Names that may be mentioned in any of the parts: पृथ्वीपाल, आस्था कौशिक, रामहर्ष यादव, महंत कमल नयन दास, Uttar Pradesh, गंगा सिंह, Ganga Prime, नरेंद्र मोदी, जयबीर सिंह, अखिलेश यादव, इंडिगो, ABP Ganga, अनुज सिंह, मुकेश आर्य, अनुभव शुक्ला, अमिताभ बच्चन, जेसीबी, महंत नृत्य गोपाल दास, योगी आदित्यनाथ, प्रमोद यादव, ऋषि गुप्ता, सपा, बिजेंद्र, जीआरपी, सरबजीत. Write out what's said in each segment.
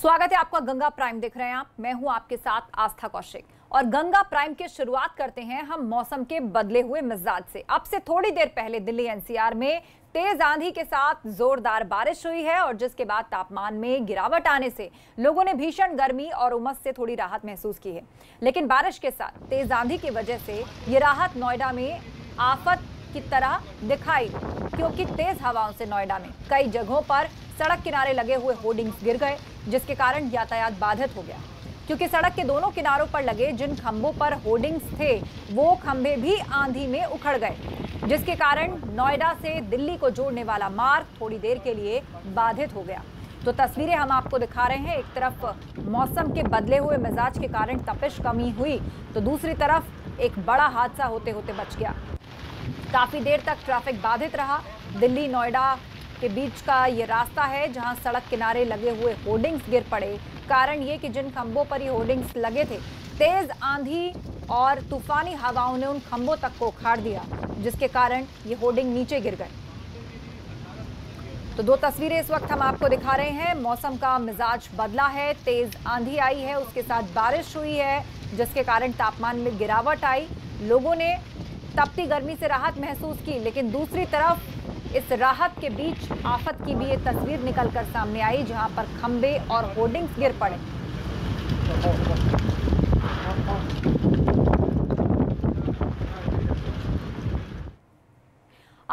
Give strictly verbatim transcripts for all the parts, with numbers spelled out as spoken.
स्वागत है आपका। गंगा प्राइम देख रहे हैं आप, मैं हूं आपके साथ आस्था कौशिक। और गंगा प्राइम की शुरुआत करते हैं हम मौसम के बदले हुए मिजाज से। अब से थोड़ी देर पहले दिल्ली एनसीआर में तेज आंधी के साथ जोरदार बारिश हुई है और जिसके बाद तापमान में गिरावट आने से लोगों ने भीषण गर्मी और उमस से थोड़ी राहत महसूस की है। लेकिन बारिश के साथ तेज आंधी की वजह से ये राहत नोएडा में आफत की तरह दिखाई, क्योंकि तेज हवाओं से नोएडा में कई जगहों पर सड़क किनारे लगे हुए होर्डिंग्स गिर गए, जिसके कारण यातायात बाधित हो गया। क्योंकि सड़क के दोनों किनारों पर लगे जिन खंभों पर होर्डिंग्स थे वो खंभे भी आंधी में उखड़ गए, जिसके कारण नोएडा से दिल्ली को जोड़ने वाला मार्ग थोड़ी देर के लिए बाधित हो गया। तो तस्वीरें हम आपको दिखा रहे हैं, एक तरफ मौसम के बदले हुए मिजाज के कारण तपिश कमी हुई तो दूसरी तरफ एक बड़ा हादसा होते होते बच गया। काफ़ी देर तक ट्रैफिक बाधित रहा। दिल्ली नोएडा के बीच का ये रास्ता है जहां सड़क किनारे लगे हुए होर्डिंग्स गिर पड़े। कारण ये कि जिन खंभों पर ये होर्डिंग्स लगे थे, तेज आंधी और तूफानी हवाओं ने उन खंभों तक को उखाड़ दिया, जिसके कारण ये होर्डिंग नीचे गिर गए। तो दो तस्वीरें इस वक्त हम आपको दिखा रहे हैं। मौसम का मिजाज बदला है, तेज आंधी आई है, उसके साथ बारिश हुई है, जिसके कारण तापमान में गिरावट आई। लोगों ने तपती गर्मी से राहत महसूस की, लेकिन दूसरी तरफ इस राहत के बीच आफत की भी ये तस्वीर निकलकर सामने आई, जहां पर खंबे और होर्डिंग्स गिर पड़े।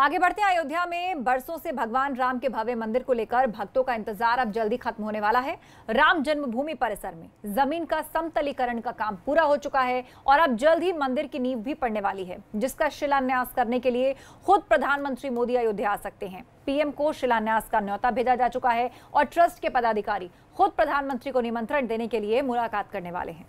आगे बढ़ते हैं। अयोध्या में बरसों से भगवान राम के भव्य मंदिर को लेकर भक्तों का इंतजार अब जल्दी खत्म होने वाला है। राम जन्मभूमि परिसर में जमीन का समतलीकरण का काम पूरा हो चुका है और अब जल्द ही मंदिर की नींव भी पड़ने वाली है, जिसका शिलान्यास करने के लिए खुद प्रधानमंत्री मोदी अयोध्या आ सकते हैं। पीएम को शिलान्यास का न्योता भेजा जा चुका है और ट्रस्ट के पदाधिकारी खुद प्रधानमंत्री को निमंत्रण देने के लिए मुलाकात करने वाले हैं।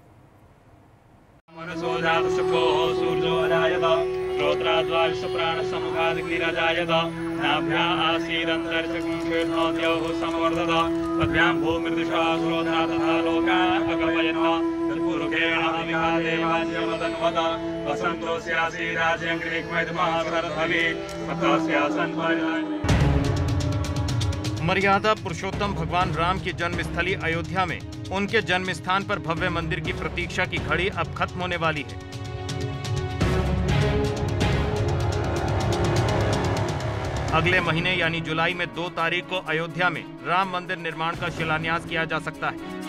मर्यादा पुरुषोत्तम भगवान राम की जन्मस्थली अयोध्या में उनके जन्म स्थान पर भव्य मंदिर की प्रतीक्षा की घड़ी अब खत्म होने वाली है। अगले महीने यानी जुलाई में दो तारीख को अयोध्या में राम मंदिर निर्माण का शिलान्यास किया जा सकता है।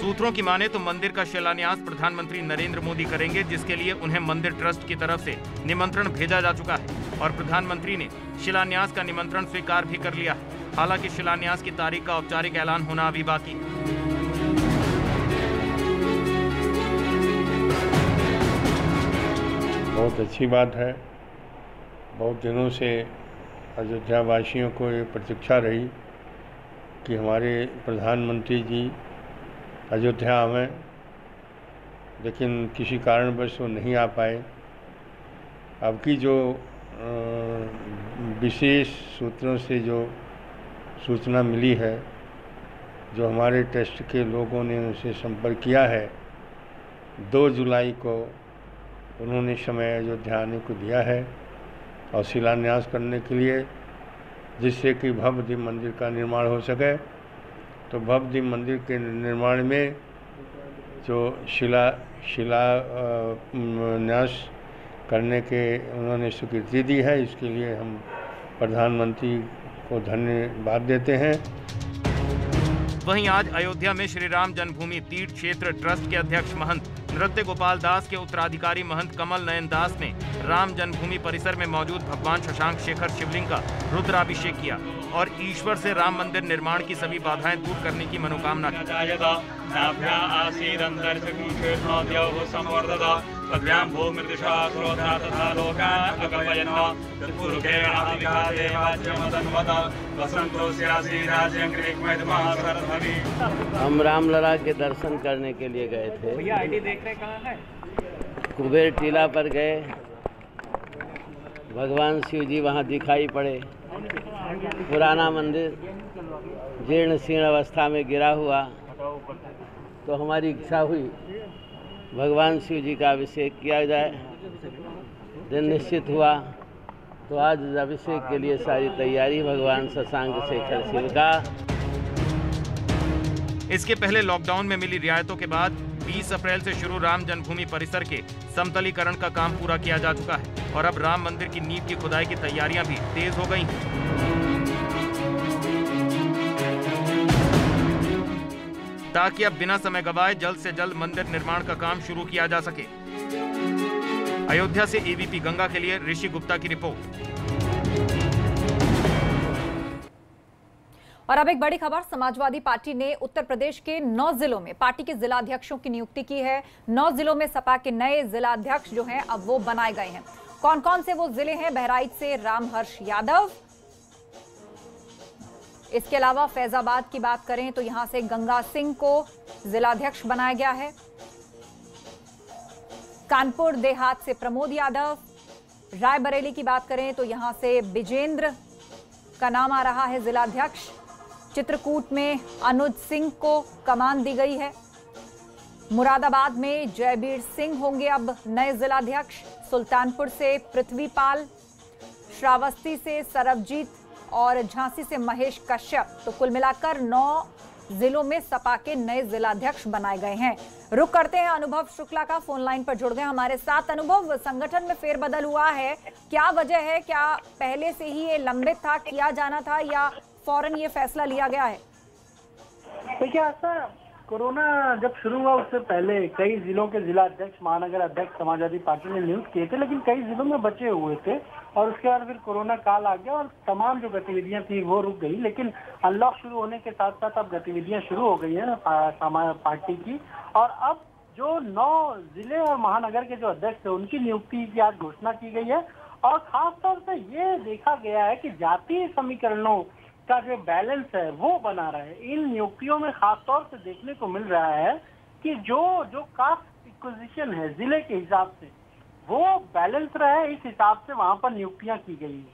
सूत्रों की माने तो मंदिर का शिलान्यास प्रधानमंत्री नरेंद्र मोदी करेंगे, जिसके लिए उन्हें मंदिर ट्रस्ट की तरफ से निमंत्रण भेजा जा चुका है और प्रधानमंत्री ने शिलान्यास का निमंत्रण स्वीकार भी कर लिया है। हालांकि शिलान्यास की तारीख का औपचारिक ऐलान होना अभी बाकी। बहुत अच्छी बात है, बहुत दिनों से अयोध्या वासियों को ये प्रतीक्षा रही कि हमारे प्रधानमंत्री जी अयोध्या आवें, लेकिन किसी कारणवश वो नहीं आ पाए। अब की जो विशेष सूत्रों से जो सूचना मिली है, जो हमारे ट्रस्ट के लोगों ने उनसे संपर्क किया है, दो जुलाई को उन्होंने समय अयोध्या आने को दिया है और शिलान्यास करने के लिए, जिससे कि भव्य मंदिर का निर्माण हो सके। तो भव्य मंदिर के निर्माण में जो शिला शिला न्यास करने के उन्होंने स्वीकृति दी है, इसके लिए हम प्रधानमंत्री को धन्यवाद देते हैं। वहीं आज अयोध्या में श्री राम जन्मभूमि तीर्थ क्षेत्र ट्रस्ट के अध्यक्ष महंत नृत्य गोपाल दास के उत्तराधिकारी महंत कमल नयन दास ने राम जन्मभूमि परिसर में मौजूद भगवान शशांक शेखर शिवलिंग का रुद्राभिषेक किया और ईश्वर से राम मंदिर निर्माण की सभी बाधाएं दूर करने की मनोकामना की। हम रामलला के दर्शन करने के लिए गए थे, कुबेर टीला पर गए, भगवान शिव जी वहाँ दिखाई पड़े। पुराना मंदिर जीर्ण शीर्ण अवस्था में गिरा हुआ, तो हमारी इच्छा हुई भगवान शिव जी का अभिषेक किया जाए। दिन निश्चित हुआ, तो आज अभिषेक के लिए सारी तैयारी भगवान शशांक शेखर सिंह का। इसके पहले लॉकडाउन में मिली रियायतों के बाद बीस अप्रैल से शुरू राम जन्मभूमि परिसर के समतलीकरण का काम पूरा किया जा चुका है और अब राम मंदिर की नींव की खुदाई की तैयारियां भी तेज हो गई हैं, ताकि अब बिना समय गवाए जल्द से जल्द मंदिर निर्माण का काम शुरू किया जा सके। अयोध्या से एबीपी गंगा के लिए ऋषि गुप्ता की रिपोर्ट। और अब एक बड़ी खबर, समाजवादी पार्टी ने उत्तर प्रदेश के नौ जिलों में पार्टी के जिलाध्यक्षों की नियुक्ति की है। नौ जिलों में सपा के नए जिलाध्यक्ष जो हैं अब वो बनाए गए हैं। कौन कौन से वो जिले हैं? बहराइच से रामहर्ष यादव, इसके अलावा फैजाबाद की बात करें तो यहां से गंगा सिंह को जिलाध्यक्ष बनाया गया है। कानपुर देहात से प्रमोद यादव, रायबरेली की बात करें तो यहां से बिजेंद्र का नाम आ रहा है जिलाध्यक्ष। चित्रकूट में अनुज सिंह को कमान दी गई है। मुरादाबाद में जयबीर सिंह होंगे अब नए जिलाध्यक्ष। सुल्तानपुर से पृथ्वीपाल, श्रावस्ती से सरबजीत और झांसी से महेश कश्यप। तो कुल मिलाकर नौ जिलों में सपा के नए जिलाध्यक्ष बनाए गए हैं। रुक करते हैं अनुभव शुक्ला का, फोन लाइन पर जुड़ गए हमारे साथ। अनुभव, संगठन में फेरबदल हुआ है, क्या वजह है? क्या पहले से ही ये लंबित था, किया जाना था, या फौरन ये फैसला लिया गया है? देखिए आस्था, कोरोना जब शुरू हुआ उससे पहले कई जिलों के जिलाध्यक्ष, महानगर अध्यक्ष समाजवादी पार्टी ने नियुक्त किए थे, लेकिन कई जिलों में बचे हुए थे और उसके बाद फिर कोरोना काल आ गया और तमाम जो गतिविधियां थी वो रुक गई। लेकिन अनलॉक शुरू होने के साथ साथ अब गतिविधियां शुरू हो गई है समाजवादी पार्टी की, और अब जो नौ जिले और महानगर के जो अध्यक्ष थे उनकी नियुक्ति की आज घोषणा की गई है। और खासतौर से ये देखा गया है कि जातीय समीकरणों का जो बैलेंस है वो बना रहा है। इन नियुक्तियों में खासतौर से देखने को मिल रहा है कि जो जो कास्ट इक्विजिशन है जिले के हिसाब से वो बैलेंस रहा है, इस हिसाब से वहां पर नियुक्तियां की गई है।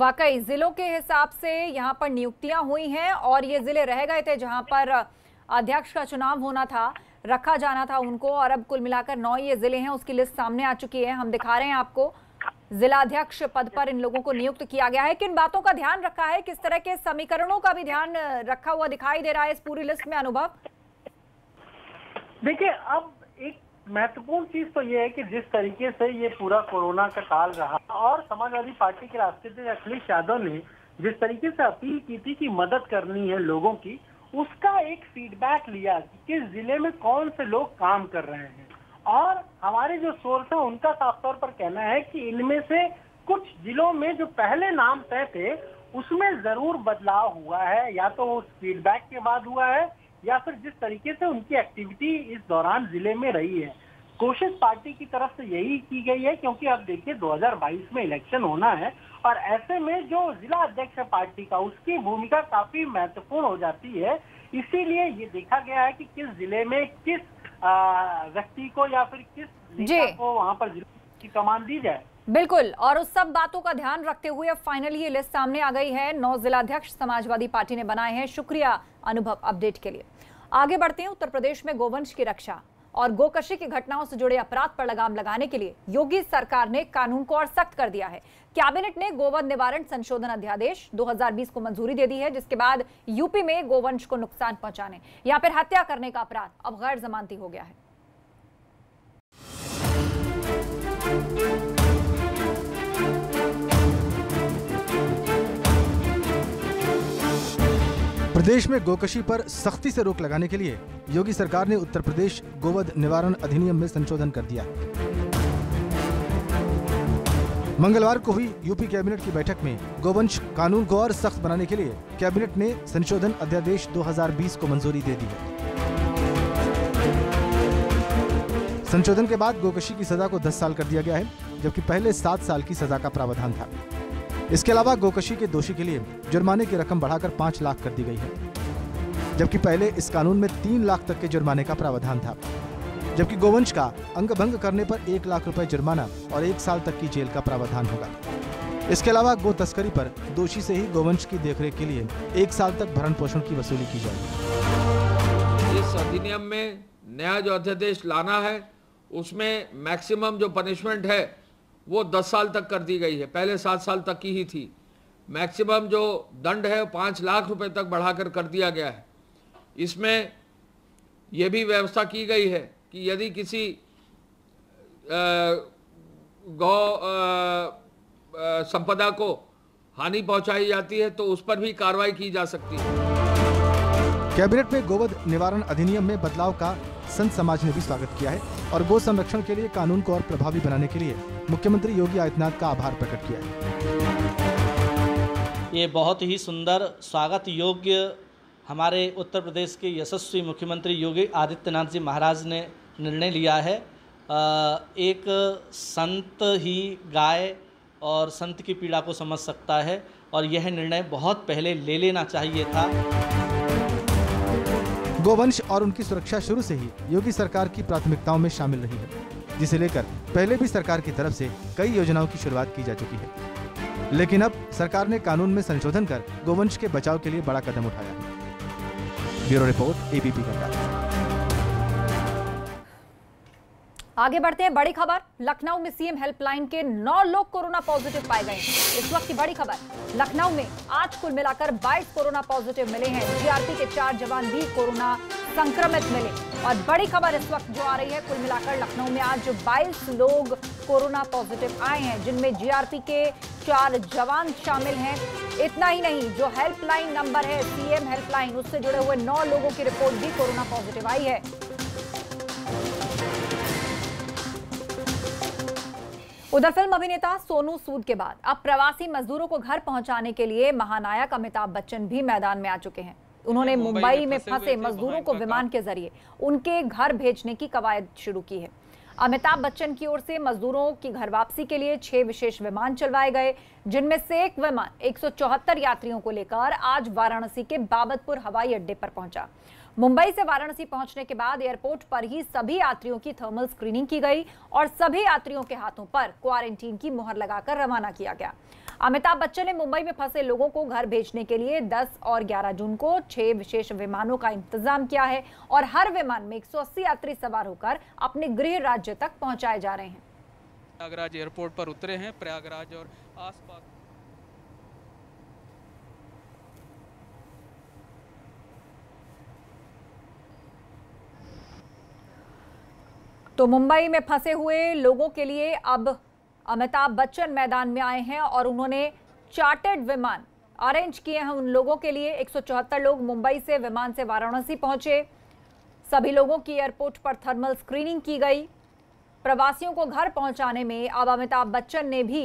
वाकई जिलों के हिसाब से यहाँ पर नियुक्तियां हुई हैं और ये जिले रह गए थे जहाँ पर अध्यक्ष का चुनाव होना था, रखा जाना था उनको, और अब कुल मिलाकर नौ ये जिले हैं, उसकी लिस्ट सामने आ चुकी है। हम दिखा रहे हैं आपको, जिलाध्यक्ष पद पर इन लोगों को नियुक्त किया गया है। किन बातों का ध्यान रखा है, किस तरह के समीकरणों का भी ध्यान रखा हुआ दिखाई दे रहा है इस पूरी लिस्ट में अनुभव? देखिए अब एक महत्वपूर्ण चीज तो ये है कि जिस तरीके से ये पूरा कोरोना का काल रहा और समाजवादी पार्टी के राष्ट्रीय अखिलेश यादव ने जिस तरीके से अपील की थी कि मदद करनी है लोगों की, उसका एक फीडबैक लिया कि किस जिले में कौन से लोग काम कर रहे हैं। और हमारे जो सोर्स है उनका साफ तौर पर कहना है कि इनमें से कुछ जिलों में जो पहले नाम तय थे उसमें जरूर बदलाव हुआ है, या तो उस फीडबैक के बाद हुआ है या फिर जिस तरीके से उनकी एक्टिविटी इस दौरान जिले में रही है। कोशिश पार्टी की तरफ से यही की गई है, क्योंकि आप देखिए दो हज़ार बाईस में इलेक्शन होना है और ऐसे में जो जिला अध्यक्ष है पार्टी का, उसकी भूमिका काफी महत्वपूर्ण हो जाती है। इसीलिए ये देखा गया है कि किस जिले में किस व्यक्ति को या फिर किस नेता को वहां पर जिले की कमान दी जाए। बिल्कुल, और उस सब बातों का ध्यान रखते हुए अब फाइनली ये लिस्ट सामने आ गई है। नौ जिलाध्यक्ष समाजवादी पार्टी ने बनाए हैं। शुक्रिया अनुभव अपडेट के लिए। आगे बढ़ते हैं। उत्तर प्रदेश में गोवंश की रक्षा और गोकशी की घटनाओं से जुड़े अपराध पर लगाम लगाने के लिए योगी सरकार ने कानून को और सख्त कर दिया है। कैबिनेट ने गोवध निवारण संशोधन अध्यादेश दो हज़ार बीस को मंजूरी दे दी है, जिसके बाद यूपी में गोवंश को नुकसान पहुंचाने या फिर हत्या करने का अपराध अब गैर जमानती हो गया है। प्रदेश में गोकशी पर सख्ती से रोक लगाने के लिए योगी सरकार ने उत्तर प्रदेश गोवध निवारण अधिनियम में संशोधन कर दिया। मंगलवार को हुई यूपी कैबिनेट की बैठक में गोवंश कानून को और सख्त बनाने के लिए कैबिनेट ने संशोधन अध्यादेश दो हज़ार बीस को मंजूरी दे दी है। संशोधन के बाद गोकशी की सजा को दस साल कर दिया गया है, जबकि पहले सात साल की सजा का प्रावधान था। इसके अलावा गोकशी के दोषी के लिए जुर्माने की रकम बढ़ाकर पाँच लाख कर दी गई है, जबकि पहले इस कानून में तीन लाख तक के जुर्माने का प्रावधान था। जबकि गोवंश का अंगभंग करने पर एक लाख रुपए जुर्माना और एक साल तक की जेल का प्रावधान होगा। इसके अलावा गो तस्करी पर दोषी से ही गोवंश की देखरेख के लिए एक साल तक भरण पोषण की वसूली की जाएगी। इस अधिनियम में नया जो अध्यादेश लाना है उसमें मैक्सिमम जो पनिशमेंट है वो दस साल तक कर दी गई है, पहले सात साल तक की ही थी। मैक्सिमम जो दंड है वो पाँच लाख रुपए तक बढ़ाकर कर दिया गया है। इसमें यह भी व्यवस्था की गई है कि यदि किसी गौ संपदा को हानि पहुंचाई जाती है तो उस पर भी कार्रवाई की जा सकती है। कैबिनेट में गोवध निवारण अधिनियम में बदलाव का संत समाज ने भी स्वागत किया है और गो संरक्षण के लिए कानून को और प्रभावी बनाने के लिए मुख्यमंत्री योगी आदित्यनाथ का आभार प्रकट किया है। ये बहुत ही सुंदर स्वागत योग्य हमारे उत्तर प्रदेश के यशस्वी मुख्यमंत्री योगी आदित्यनाथ जी महाराज ने निर्णय लिया है। एक संत ही गाय और संत की पीड़ा को समझ सकता है और यह निर्णय बहुत पहले ले लेना चाहिए था। गोवंश और उनकी सुरक्षा शुरू से ही योगी सरकार की प्राथमिकताओं में शामिल रही है, जिसे लेकर पहले भी सरकार की तरफ से कई योजनाओं की शुरुआत की जा चुकी है, लेकिन अब सरकार ने कानून में संशोधन कर गोवंश के बचाव के लिए बड़ा कदम उठाया है। Bureau report, ABP Ganga. आगे बढ़ते हैं, बड़ी खबर। लखनऊ में सीएम हेल्पलाइन के नौ लोग कोरोना पॉजिटिव पाए गए हैं। इस वक्त की बड़ी खबर, लखनऊ में आज कुल मिलाकर बाईस कोरोना पॉजिटिव मिले हैं। जीआरपी के चार जवान भी कोरोना संक्रमित मिले। और बड़ी खबर इस वक्त जो आ रही है, कुल मिलाकर लखनऊ में आज बाईस लोग कोरोना पॉजिटिव आए हैं, जिनमें जीआरपी के चार जवान शामिल हैं। इतना ही नहीं, जो हेल्पलाइन नंबर है सीएम हेल्पलाइन, उससे जुड़े हुए नौ लोगों की रिपोर्ट भी कोरोना पॉजिटिव आई है। उधर फिल्म अभिनेता सोनू सूद के बाद अब प्रवासी मजदूरों को घर पहुंचाने के लिए महानायक अमिताभ बच्चन भी मैदान में आ चुके हैं। उन्होंने मुंबई में फंसे मजदूरों को विमान के जरिए उनके घर भेजने की कवायद शुरू की है। अमिताभ बच्चन की ओर से मजदूरों की घर वापसी के लिए छह विशेष विमान चलवाए गए, जिनमें से एक विमान एक सौ चौहत्तर यात्रियों को लेकर आज वाराणसी के बाबतपुर हवाई अड्डे पर पहुंचा। मुंबई से वाराणसी पहुंचने के बाद एयरपोर्ट पर ही सभी यात्रियों की थर्मल स्क्रीनिंग की गई और सभी यात्रियों के हाथों पर क्वारंटीन की मुहर लगाकर रवाना किया गया। अमिताभ बच्चन ने मुंबई में फंसे लोगों को घर भेजने के लिए दस और ग्यारह जून को छह विशेष विमानों का इंतजाम किया है और हर विमान में एक सौ अस्सी यात्री सवार होकर अपने गृह राज्य तक पहुँचाए जा रहे हैं। प्रयागराज एयरपोर्ट पर उतरे हैं। प्रयागराज और आसपास तो मुंबई में फंसे हुए लोगों के लिए अब अमिताभ बच्चन मैदान में आए हैं और उन्होंने चार्टर्ड विमान अरेंज किए हैं उन लोगों के लिए। एक सौ चौहत्तर लोग मुंबई से विमान से वाराणसी पहुंचे। सभी लोगों की एयरपोर्ट पर थर्मल स्क्रीनिंग की गई। प्रवासियों को घर पहुंचाने में अब अमिताभ बच्चन ने भी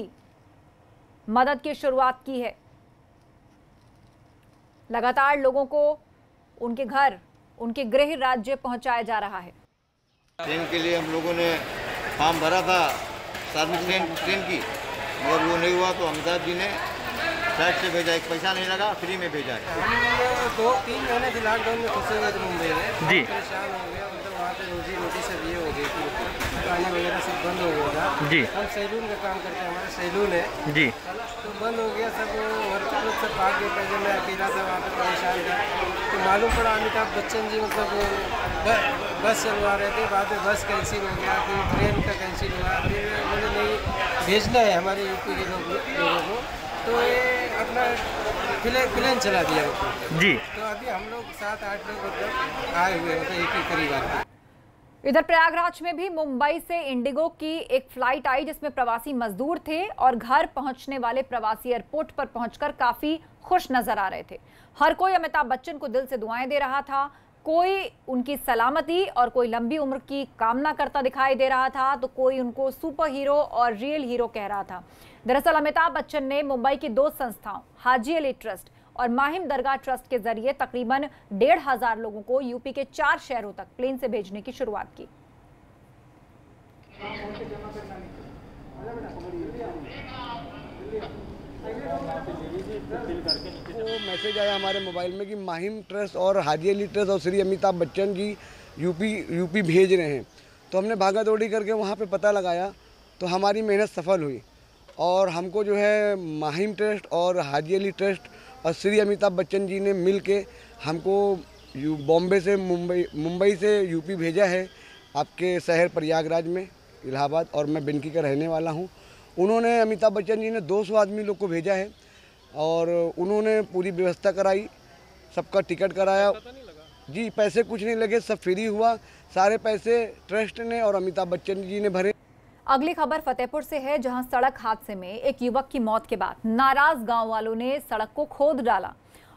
मदद की शुरुआत की है। लगातार लोगों को उनके घर, उनके गृह राज्य पहुंचाया जा रहा है। ट्रेन के लिए हम लोगों ने फॉर्म भरा था सार्वजनिक ट्रेन ट्रेन की, मगर वो नहीं हुआ तो अमिताभ जी ने फ्लाइट से भेजा। एक पैसा नहीं लगा, फ्री में भेजा है। दो तीन महीने से लॉकडाउन में फंसे हुए थे मुंबई में, जी परेशान हो गया। मतलब वहाँ पे रोजी रोटी से ये हो गई, दुकानें वगैरह सब बंद हो गया था जी। हम सैलून का काम करते हैं, हमारा सैलून है जी, तो बंद हो गया सब। वर्कर लोग सब भाग गए थे, मैं अकेला था वहाँ पे परेशान था। तो मालूम पड़ा अमिताभ बच्चन जी मतलब बस चलवा रहे थे, बाद में बस कैंसिल हो गया, फिर ट्रेन का कैंसिल हुआ, फिर उन्होंने नहीं भेजना है हमारे यूपी के लोगों को, तो ये अपना प्लेन चला दिया उनको जी। तो अभी हम लोग सात आठ लोग मतलब आए हुए होते एक ही परिवार के। इधर प्रयागराज में भी मुंबई से इंडिगो की एक फ्लाइट आई, जिसमें प्रवासी मजदूर थे और घर पहुँचने वाले प्रवासी एयरपोर्ट पर पहुँचकर काफ़ी खुश नजर आ रहे थे। हर कोई अमिताभ बच्चन को दिल से दुआएँ दे रहा था, कोई उनकी सलामती और कोई लंबी उम्र की कामना करता दिखाई दे रहा था, तो कोई उनको सुपर हीरो और रियल हीरो कह रहा था। दरअसल अमिताभ बच्चन ने मुंबई की दो संस्थाओं हाजी अली ट्रस्ट और माहिम दरगाह ट्रस्ट के जरिए तकरीबन डेढ़ हजार लोगों को यूपी के चार शहरों तक प्लेन से भेजने की शुरुआत की। वो मैसेज आया हमारे मोबाइल में कि माहिम ट्रस्ट और हाजी अली ट्रस्ट और श्री अमिताभ बच्चन जी यूपी यूपी भेज रहे हैं। तो हमने भागा दौड़ी करके वहाँ पे पता लगाया, तो हमारी मेहनत सफल हुई और हमको जो है माहिम ट्रस्ट और हाजी अली ट्रस्ट और श्री अमिताभ बच्चन जी ने मिल के हमको बॉम्बे से मुंबई मुंबई से यूपी भेजा है, आपके शहर प्रयागराज में इलाहाबाद। और मैं बिनकी का रहने वाला हूँ उन्होंने अमिताभ बच्चन जी ने दो सौ आदमी लोग को भेजा है और उन्होंने पूरी व्यवस्था कराई, सबका टिकट कराया जी, पैसे कुछ नहीं लगे, सब फ्री हुआ, सारे पैसे ट्रस्ट ने और अमिताभ बच्चन जी ने भरे। अगली खबर फतेहपुर से है, जहां सड़क हादसे में एक युवक की मौत के बाद नाराज गांव वालों ने सड़क को खोद डाला।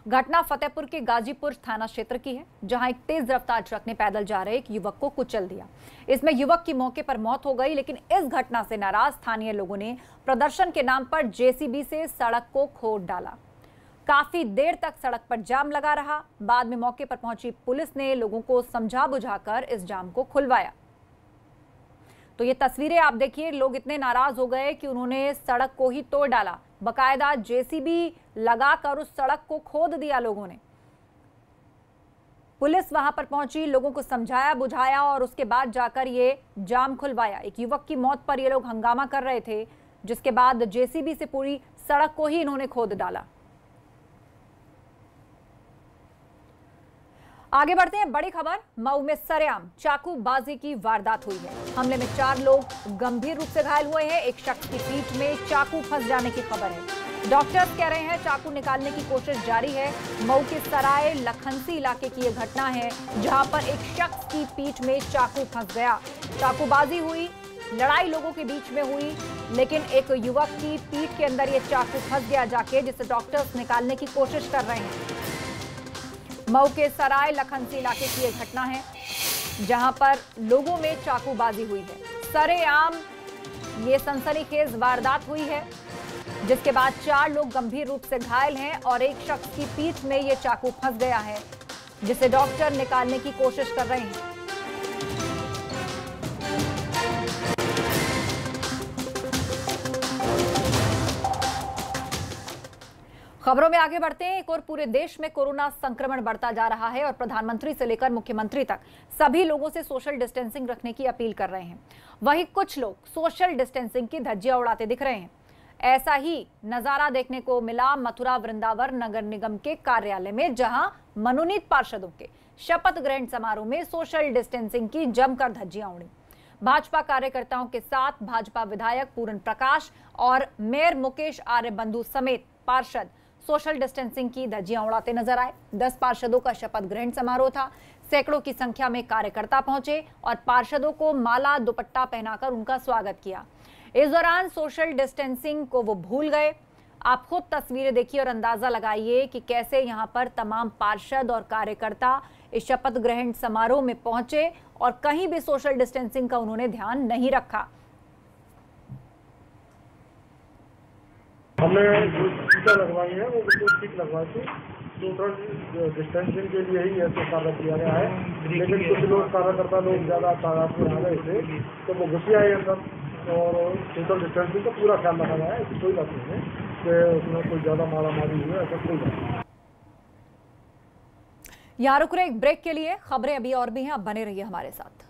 घटना फतेहपुर के गाजीपुर थाना क्षेत्र की है, जहां एक तेज रफ्तार ट्रक ने पैदल जा रहे एक युवक को कुचल दिया। इसमें युवक की मौके पर मौत हो गई, लेकिन इस घटना से नाराज स्थानीय लोगों ने प्रदर्शन के नाम पर जेसीबी से सड़क को खोद डाला। काफी देर तक सड़क पर जाम लगा रहा। बाद में मौके पर पहुंची पुलिस ने लोगों को समझा बुझाकर इस जाम को खुलवाया। तो ये तस्वीरें आप देखिए, लोग इतने नाराज हो गए कि उन्होंने सड़क को ही तोड़ डाला, बकायदा जेसीबी लगाकर उस सड़क को खोद दिया लोगों ने। पुलिस वहां पर पहुंची, लोगों को समझाया बुझाया और उसके बाद जाकर ये जाम खुलवाया। एक युवक की मौत पर ये लोग हंगामा कर रहे थे, जिसके बाद जेसीबी से पूरी सड़क को ही इन्होंने खोद डाला। आगे बढ़ते हैं, बड़ी खबर मऊ में सरेआम चाकूबाजी की वारदात हुई है। हमले में चार लोग गंभीर रूप से घायल हुए हैं। एक शख्स की पीठ में चाकू फंस जाने की खबर है। डॉक्टर्स कह रहे हैं चाकू निकालने की कोशिश जारी है। मऊ के सराय लखनसी इलाके की ये घटना है, जहां पर एक शख्स की पीठ में चाकू फंस गया। चाकूबाजी हुई, लड़ाई लोगों के बीच में हुई, लेकिन एक युवक की पीठ के अंदर ये चाकू फंस गया जाके, जिसे डॉक्टर्स निकालने की कोशिश कर रहे हैं। मऊ के सराय लखनसी इलाके की यह घटना है, जहां पर लोगों में चाकूबाजी हुई है। सरेआम ये सनसनीखेज वारदात हुई है, जिसके बाद चार लोग गंभीर रूप से घायल हैं और एक शख्स की पीठ में ये चाकू फंस गया है, जिसे डॉक्टर निकालने की कोशिश कर रहे हैं। खबरों में आगे बढ़ते हैं। एक और पूरे देश में कोरोना संक्रमण बढ़ता जा रहा है और प्रधानमंत्री से लेकर मुख्यमंत्री तक सभी लोगों से सोशल डिस्टेंसिंग रखने की अपील कर रहे हैं। वहीं कुछ लोग सोशल डिस्टेंसिंग की धज्जियां उड़ाते दिख रहे हैं। ऐसा ही नजारा देखने को मिला मथुरा वृंदावन नगर निगम के कार्यालय में, जहां मनोनीत पार्षदों के शपथ ग्रहण समारोह में सोशल डिस्टेंसिंग की जमकर धज्जियां उड़ी। भाजपा कार्यकर्ताओं के साथ भाजपा विधायक पूरण प्रकाश और मेयर मुकेश आर्य बंधु समेत पार्षद सोशल डिस्टेंसिंग की धज्जियां उड़ाते नजर आए। दस पार्षदों का शपथ ग्रहण समारोह था। सैकड़ों की संख्या में कार्यकर्ता पहुंचे और पार्षदों को माला दुपट्टा पहनाकर उनका स्वागत किया। इस दौरान सोशल डिस्टेंसिंग को वो भूल गए। आप खुद तस्वीरें देखिए और अंदाजा लगाइए कि कैसे यहां पर तमाम पार्षद और कार्यकर्ता इस शपथ ग्रहण समारोह में पहुंचे और कहीं भी सोशल डिस्टेंसिंग का उन्होंने ध्यान नहीं रखा। हमने जो टीका लगवाई है वो बिल्कुल ठीक लगवाई थी। सोशल डिस्टेंसिंग के लिए ही ऐसे कार्य किया गया है, लेकिन कुछ लोग कार्यकर्ता लोग ज़्यादा तादाद में आ गए थे तो वो घुस आए हैं सब, और सोशल डिस्टेंसिंग का पूरा ख्याल रखा गया है। ऐसी कोई बात नहीं है कि उसमें कोई ज़्यादा मारा मारी हुई है, ऐसा कोई बात नहीं। यहाँ रुक रहे एक ब्रेक के लिए, खबरें अभी और भी हैं, आप बने रहिए हमारे साथ।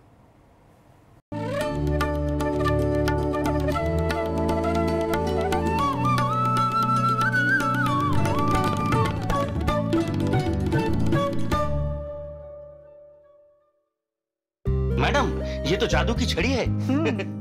मैडम, ये तो जादू की छड़ी है।